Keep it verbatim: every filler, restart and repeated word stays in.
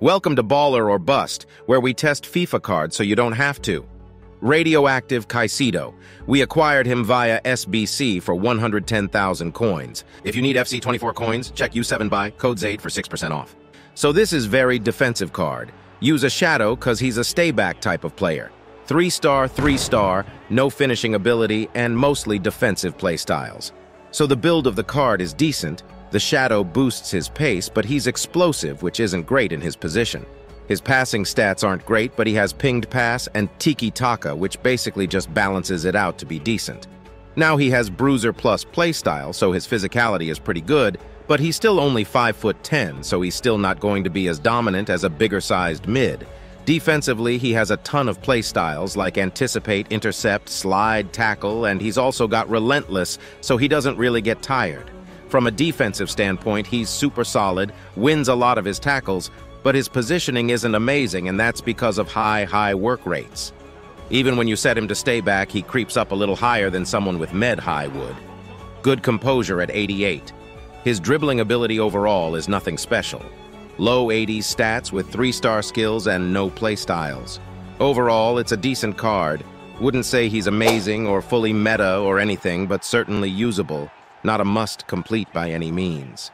Welcome to Baller or Bust, where we test FIFA cards so you don't have to. Radioactive Caicedo. We acquired him via S B C for one hundred ten thousand coins. If you need F C twenty-four coins, check U seven buy, code Zade for six percent off. So this is very defensive card. Use a shadow cause he's a stay back type of player. Three star, three star, no finishing ability and mostly defensive playstyles. So the build of the card is decent. The shadow boosts his pace, but he's explosive, which isn't great in his position. His passing stats aren't great, but he has pinged pass and tiki-taka, which basically just balances it out to be decent. Now he has bruiser plus playstyle, so his physicality is pretty good, but he's still only five foot ten, so he's still not going to be as dominant as a bigger-sized mid. Defensively, he has a ton of playstyles like anticipate, intercept, slide, tackle, and he's also got relentless, so he doesn't really get tired. From a defensive standpoint, he's super solid, wins a lot of his tackles, but his positioning isn't amazing, and that's because of high, high work rates. Even when you set him to stay back, he creeps up a little higher than someone with med high would. Good composure at eighty-eight. His dribbling ability overall is nothing special. Low eighties stats with three-star skills and no playstyles. Overall, it's a decent card. Wouldn't say he's amazing or fully meta or anything, but certainly usable. Not a must complete by any means.